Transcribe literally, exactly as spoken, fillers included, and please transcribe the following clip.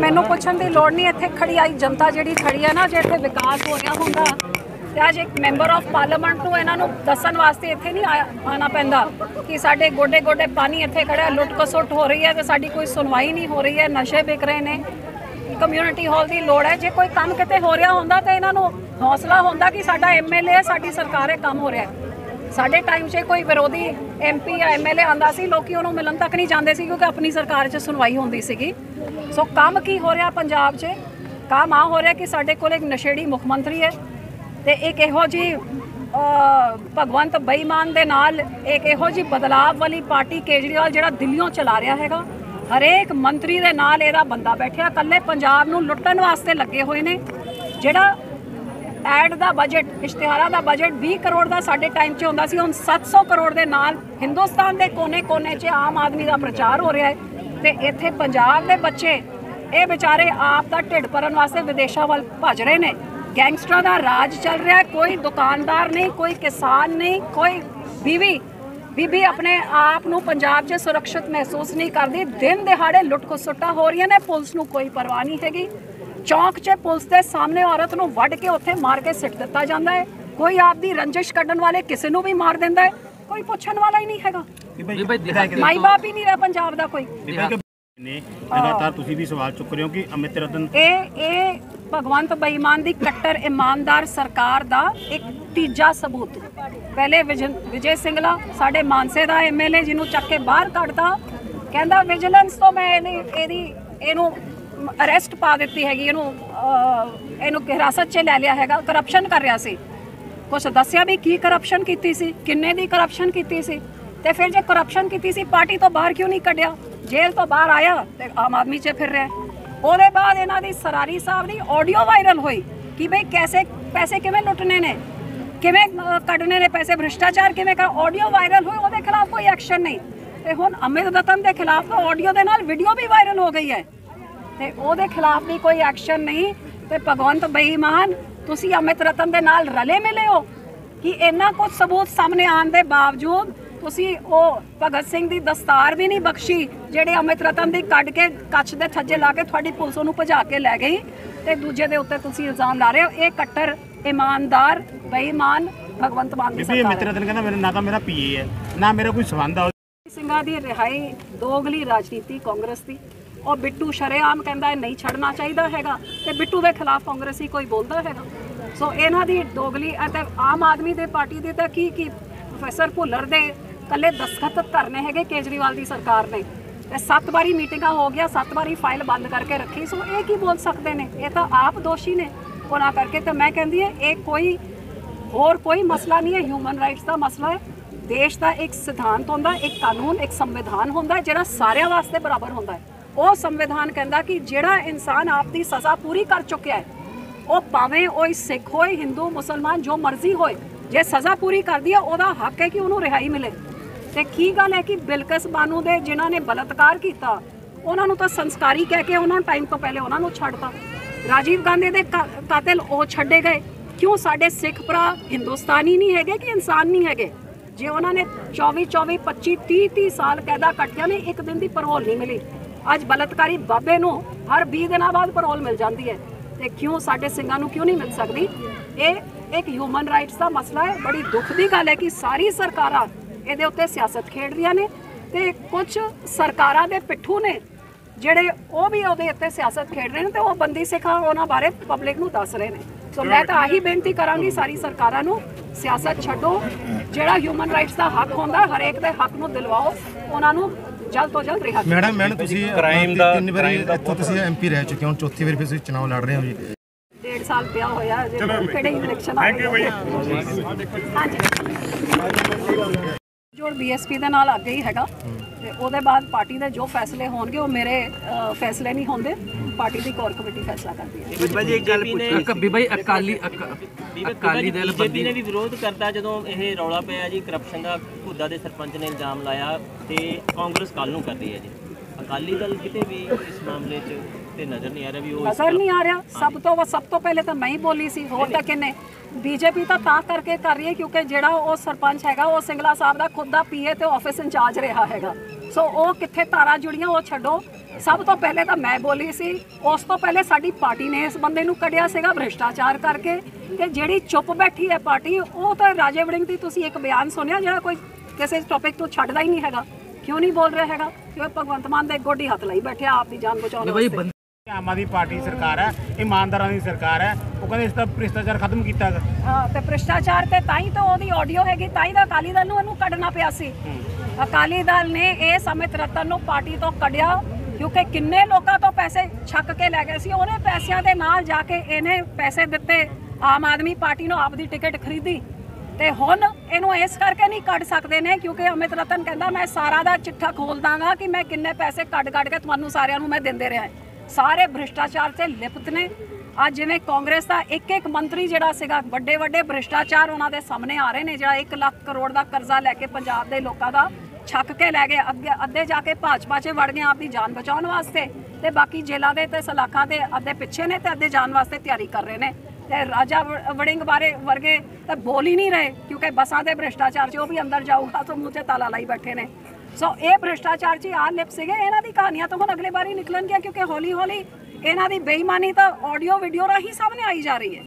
मैनू पुछण की लौड़ नहीं, इत्थे खड़ी आई जनता जी खड़ी है ना, जो इत्थे विकास हो रहा होंदा ते अज एक मैंबर ऑफ पार्लीमेंट को इन्हों दसन वास्ते इत्थे नहीं आना पैंदा कि साडे गोडे गोडे पानी इत्थे खड़ा, लुट खसुट हो रही है तो साडी कोई सुनवाई नहीं हो रही है, नशे बिक रहे हैं, कम्यूनिटी हॉल की लौड़ है। जे कोई काम किते हो रहा होंदा ते इन्हां नूं हौसला होंदा कि साडा एम एल ए साडी सरकार है, काम हो रहा है। साढ़े टाइम से कोई विरोधी एम पी या एम एल ए आता सी, लोग उन्होंने मिलन तक नहीं जाते क्योंकि अपनी सरकार च सुनवाई होंदी सी। सो काम की हो रहा पंजाब च, काम आ हो रहा कि साढ़े कोल एक नशेड़ी मुख्यमंत्री है तो एक इहो जी भगवंत बेईमान दे नाल एक इहो जी बदलाव वाली पार्टी केजरीवाल जिहड़ा दिल्लियों चला रहा हैगा। हरेक मंत्री दे नाल इहदा बंदा बैठिया, कल्ले पंजाब नूं लुट्टण वास्ते लगे हुए ने। जिहड़ा एड का बजट, इश्तिहारा का बजट बीस करोड़ का साढ़े टाइम से होंदा सी, हुण सत्त सौ करोड़ के नाल हिंदुस्तान के कोने कोने च आम आदमी का प्रचार हो रहा है। तो इत्थे पंजाब के बच्चे ये बेचारे आप का ढिड भरन वास्ते विदेशों वाल भज रहे हैं। गैंगस्टरों का राज चल रहा है, कोई दुकानदार नहीं, कोई किसान नहीं, कोई बीवी बीबी अपने आप नूं पंजाब च सुरक्षित महसूस नहीं करती। दिन दिहाड़े लुट खसुट्टा हो रही ने, पुलिस नूं कोई परवाह नहीं हैगी। चौंक च पुलिस के सामने औरत को वढ़ के उत्थे मार के सिट दिता जाता है। कोई आपकी रंजिश कढ़न वाले किसी को भी मार देता है, कोई पूछने वाला ही नहीं हैगा, माई बाप ही नहीं रहा पंजाब का कोई। लगातार तुसी भी सवाल चुक रहे हो कि अमित रतन ए ए भगवंत बेईमान दी कट्टर ईमानदार सरकार दा एक तीजा सबूत। पहले विजय सिंगला साडे मानसे दा एम एल ए जिन्होंने चक के बाहर कढ़ता, कहता विजिलेंस तो मैं इनू अरेस्ट पा दी हैगी, इनू हिरासत च लै लिया हैगा, करप्शन कर रहा सी। कुछ दसिया भी की करप्शन की सी, किन्ने दी करप्शन की सी, ते फिर जो करप्शन की सी पार्टी तो बाहर क्यों नहीं कढ़िया? जेल तो बाहर आया तो आम आदमी च फिर रहा। उसदे बाद इन्हां दी सरारी साहब की ऑडियो वायरल हुई कि भाई कैसे पैसे किवें लुटने ने, किवें कढ़ने ने पैसे, भ्रिष्टाचार किवें कर, ऑडियो वायरल हुई, उसदे खिलाफ कोई एक्शन नहीं। ते हुण अमित रतन के खिलाफ तो ऑडियो दे नाल वीडियो भी वायरल हो गई है, ते ओदे खिलाफ भी कोई एक्शन नहीं। तो भगवंत बेईमान तुसी अमित रतन दे नाल रले मिले हो कि इन्ना कुछ सबूत सामने आने के बावजूद तुसी ओ भगत सिंह दी दस्तार भी नहीं बख्शी जेड़े अमित रतन दी कढ़ के कच्छ दे छज्जे ला के तुहाडी पुलिस नूं भजा के लै गई, ते दूजे दे उत्ते तुसी इल्जाम ला रहे हो। ये कट्टर ईमानदार बेईमान भगवंत मान दी सरकार। अमित रतन कहंदा मेरा ना तां मेरा पीए है ना मेरा कोई संबंध है। सिंघा दी रिहाई दोगली राजनीति कांग्रेस दी, और बिट्टू शरेआम कहता है नहीं छड़ना चाहिए हैगा, तो बिट्टू के खिलाफ कांग्रेस ही कोई बोलता हैगा। सो इन्ह की दोगली आम आदमी दे पार्टी दे तां की की प्रोफैसर भुल्लर दे कल्ले दस्खत धरने हैगे केजरीवाल की सरकार ने, ते सत्त बारी मीटिंगा हो गया, सत्त बारी फाइल बंद करके रखी। सो ये की बोल सकते हैं, ये तो आप दोषी ने उन्होंने करके। तो मैं कहती है ये कोई होर कोई मसला नहीं है, ह्यूमन राइट्स का मसला है। देश का एक सिद्धांत होंदा, एक कानून, एक संविधान होंदा है जिहड़ा सारियां वास्ते बराबर होंदा है। वो संविधान कहता कि जिहड़ा इंसान आपकी सज़ा पूरी कर चुक्या है, वो भावें वो सिख होए, हिंदू, मुसलमान, जो मर्जी होए, जे सज़ा पूरी कर दी है वह हक है कि उन्होंने रिहाई मिले। तो की गल है कि बिलकिस बानू दे जिन्हों ने बलात्कार किया उन्होंने तो संस्कारी कह के उन्होंने टाइम तो पहले उन्होंने छड्डता। राजीव गांधी दे कातिल वो छड्डे गए क्यों? साढ़े सिख भरा हिंदुस्तानी नहीं है कि इंसान नहीं है? जे उन्होंने चौबीस चौबीस पच्ची तीह तीह साल कैदा कट्टिया ने, एक दिन की परोल नहीं मिली। अज बलात्कारी बाबे नूं हर बीस दिन बाद परोल मिल जाती है, तो क्यों साढ़े सिंघां नूं क्यों नहीं मिल सकती? ये एक ह्यूमन राइट्स का मसला है। बड़ी दुख की गल है कि सारी सरकारां इहदे उत्ते सियासत खेड रही ने, तो कुछ सरकारां दे पिट्ठू ने जिहड़े वो भी उहदे उत्ते सियासत खेड रहे हैं, तो वह बंदी सिखा उन्हां बारे पब्लिक नूं दस रहे हैं। सो मैं तो आही बेनती करांगी सारी सरकारां नूं, सियासत छड्डो, जिहड़ा ह्यूमन राइट्स का हक होंदा हरेक दे हक नूं दिलवाओ, उन्हां नूं जल्द तो जल्द रिहा। मैडम मैडम तीन बार इतों एम पी रह चुके हो, चौथी बार फिर चुनाव लड़ रहे हो जी, डेढ़ साल पिया होया इलेक्शन। हाँ जी, जो बी एस पी के नाल अगे ही हैगा, उसके बाद पार्टी के जो फैसले होंगे वो मेरे फैसले नहीं होंगे, पार्टी की कोर कमेटी फैसला करती है। विरोध करता जो ये रौला पाया जी करप्शन का, घुद्दा के सरपंच ने इल्जाम लाया, तो कांग्रेस कल नूं करती है जी, अकाली दल कितने भी इस मामले च ਤੇ ਨਜ਼ਰ ਨਹੀਂ ਆ ਰਿਹਾ ਵੀ ਉਹ ਅਸਰ ਨਹੀਂ ਆ ਰਿਹਾ। ਸਭ ਤੋਂ ਸਭ ਤੋਂ ਪਹਿਲੇ ਤਾਂ ਮੈਂ ਹੀ ਬੋਲੀ ਸੀ, ਹੋਰ ਤਾਂ ਕਿੰਨੇ। बीजेपी तो ता करके कर रही है क्योंकि जोड़ा वो सरपंच हैगा वो सिंगला साहब का खुद का पीए तो ऑफिस इंचार्ज रहा हैगा। सो वो कितने तारा जुड़िया वो छो। सब तो पहले तो मैं बोली सी, उस तो पहले साड़ी पार्टी ने इस बंदे नूं कढ़िया सीगा भ्रिष्टाचार करके। तो जिहड़ी चुप बैठी है पार्टी वो तो राजा वड़िंग दी तुसीं एक बयान सुनिया जिहड़ा कोई किसी टॉपिक तो छड्डदा ही नहीं हैगा। क्यों नहीं बोल रहा हैगा? क्यों भगवंत मान दे गोडी हथ लाई बैठे आप दी जान बचाउण। आम आदमी पार्टी सरकार है, ईमानदारों की सरकार है, वो कहते इस तरह भ्रिष्टाचार खत्म किया। हाँ तो भ्रिष्टाचार तो ताई तो वो ऑडियो हैगी, ताई तो अकाली दल नूं इहनूं कढना पिया सी। अकाली दल ने इस अमित रतन नूं पार्टी तो कढ़िया क्योंकि किन्ने लोगों तो पैसे छक के लै गए सी। उन्हें पैसों के नाल जाके इन्हें पैसे दिते, आम आदमी पार्टी नूं आपदी टिकट खरीदी। तो हुण इहनूं इस करके नहीं कढ सकते ने क्योंकि अमित रतन कहता मैं सारा दा चिट्ठा खोल दांगा कि मैं किन्ने पैसे कढ कढ के तुहानूं सारिआं नूं मैं दिंदे रहा। सारे भ्रिष्टाचार से लिपत ने। आज जिवें कांग्रेस का एक एक मंत्री जिहड़ा सीगा वड्डे वड्डे भ्रिष्टाचार उन्हां दे सामने आ रहे ने। जिहड़ा एक लाख करोड़ का कर्जा लैके पंजाब दे लोकां दा छक के लै गए, अगे अद्धे जाके भाजपा च वड़ गए आपकी जान बचाने वास्ते, ते बाकी जेलों के ते सलाखां दे अद्धे पिछे ने ते अद्धे जान वास्ते तैयारी कर रहे हैं। ते राजा वड़िंग बारे वर्गे तो बोल ही नहीं रहे क्योंकि बसां दे भ्रिष्टाचार जो भी अंदर जाऊगा तो मूँह च ताला लाई बैठे ने। सो so, ये भ्रिष्टाचार जी आ लिप सीगे। इन्हां दी कहानियां तो हुण अगले बार ही निकलणगियां क्योंकि हौली हौली इन्हां दी बेईमानी तो ऑडियो वीडियो राही सामने आई जा रही है।